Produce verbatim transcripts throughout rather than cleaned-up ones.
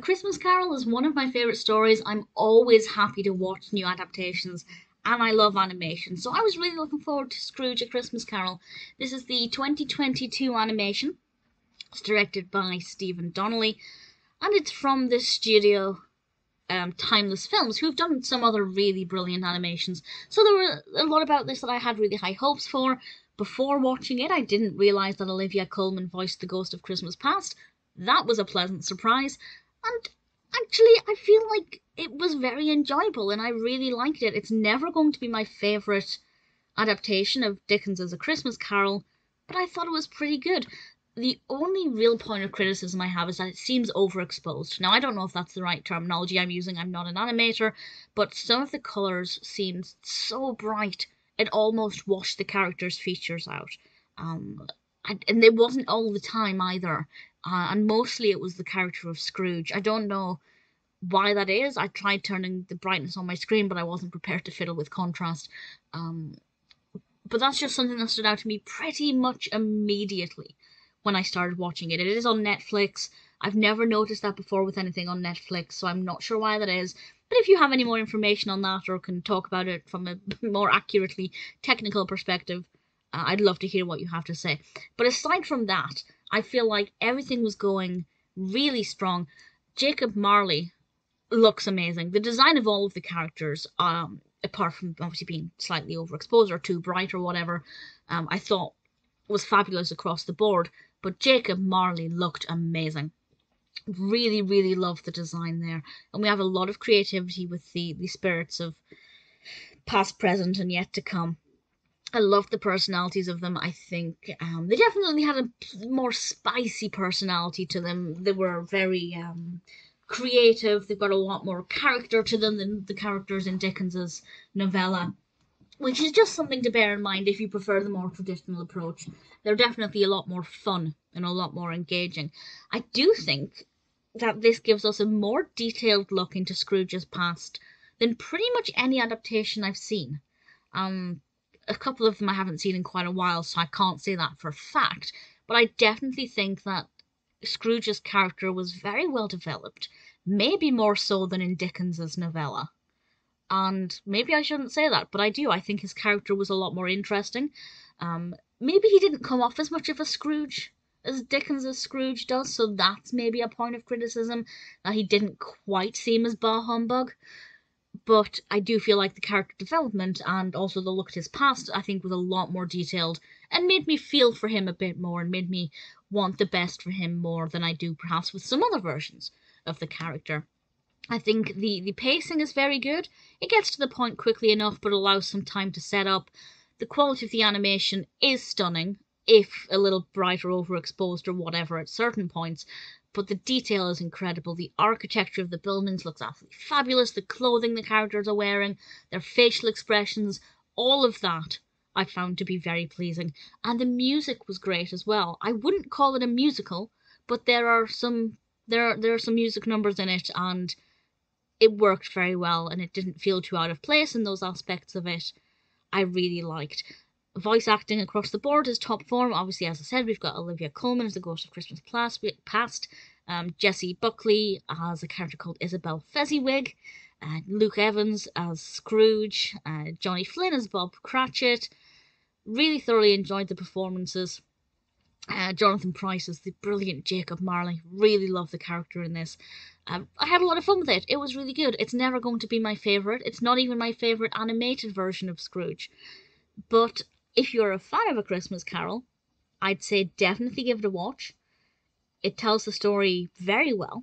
Christmas Carol is one of my favourite stories. I'm always happy to watch new adaptations, and I love animation. So I was really looking forward to Scrooge: A Christmas Carol. This is the twenty twenty-two animation. It's directed by Stephen Donnelly, and it's from this studio, um, Timeless Films, who've done some other really brilliant animations. So there were a lot about this that I had really high hopes for. Before watching it, I didn't realise that Olivia Colman voiced the Ghost of Christmas Past. That was a pleasant surprise, and actually I feel like it was very enjoyable and I really liked it. It's never going to be my favourite adaptation of Dickens's A Christmas Carol, but I thought it was pretty good. The only real point of criticism I have is that it seems overexposed. Now, I don't know if that's the right terminology I'm using, I'm not an animator, but some of the colours seemed so bright it almost washed the characters' features out. Um, and, and it wasn't all the time either. Uh, and mostly it was the character of Scrooge. I don't know why that is. I tried turning the brightness on my screen, but I wasn't prepared to fiddle with contrast. Um, but that's just something that stood out to me pretty much immediately when I started watching it. It is on Netflix. I've never noticed that before with anything on Netflix, so I'm not sure why that is. But if you have any more information on that or can talk about it from a more accurately technical perspective, uh, I'd love to hear what you have to say. But aside from that, I feel like everything was going really strong. Jacob Marley looks amazing. The design of all of the characters, um, apart from obviously being slightly overexposed or too bright or whatever, um, I thought was fabulous across the board. But Jacob Marley looked amazing. Really, really loved the design there. And we have a lot of creativity with the, the spirits of past, present and yet to come. I loved the personalities of them, I think. Um, they definitely had a more spicy personality to them. They were very um, creative. They've got a lot more character to them than the characters in Dickens's novella, which is just something to bear in mind if you prefer the more traditional approach. They're definitely a lot more fun and a lot more engaging. I do think that this gives us a more detailed look into Scrooge's past than pretty much any adaptation I've seen. Um... A couple of them I haven't seen in quite a while, so I can't say that for a fact, but I definitely think that Scrooge's character was very well developed, maybe more so than in Dickens's novella. And maybe I shouldn't say that, but I do. I think his character was a lot more interesting. Um, maybe he didn't come off as much of a Scrooge as Dickens's Scrooge does, so that's maybe a point of criticism, that he didn't quite seem as bah humbug. But I do feel like the character development and also the look at his past, I think, was a lot more detailed and made me feel for him a bit more and made me want the best for him more than I do perhaps with some other versions of the character. I think the, the pacing is very good. It gets to the point quickly enough but allows some time to set up. The quality of the animation is stunning, if a little bright or overexposed or whatever at certain points. But the detail is incredible. The architecture of the buildings looks absolutely fabulous. The clothing the characters are wearing, their facial expressions, all of that I found to be very pleasing. And the music was great as well. I wouldn't call it a musical, but there are some there are, there are some music numbers in it, and it worked very well, and it didn't feel too out of place, and those aspects of it I really liked. Voice acting across the board is top form. Obviously, as I said, we've got Olivia Colman as the Ghost of Christmas Past, um, Jesse Buckley as a character called Isabel Fezziwig, uh, Luke Evans as Scrooge, uh, Johnny Flynn as Bob Cratchit. Really thoroughly enjoyed the performances. Uh, Jonathan Pryce as the brilliant Jacob Marley. Really loved the character in this. Um, I had a lot of fun with it. It was really good. It's never going to be my favourite. It's not even my favourite animated version of Scrooge. But if you're a fan of A Christmas Carol, I'd say definitely give it a watch. It tells the story very well.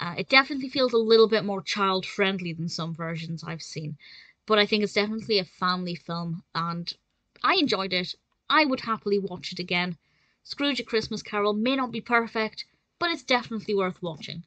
Uh, it definitely feels a little bit more child-friendly than some versions I've seen. But I think it's definitely a family film, and I enjoyed it. I would happily watch it again. Scrooge: A Christmas Carol may not be perfect, but it's definitely worth watching.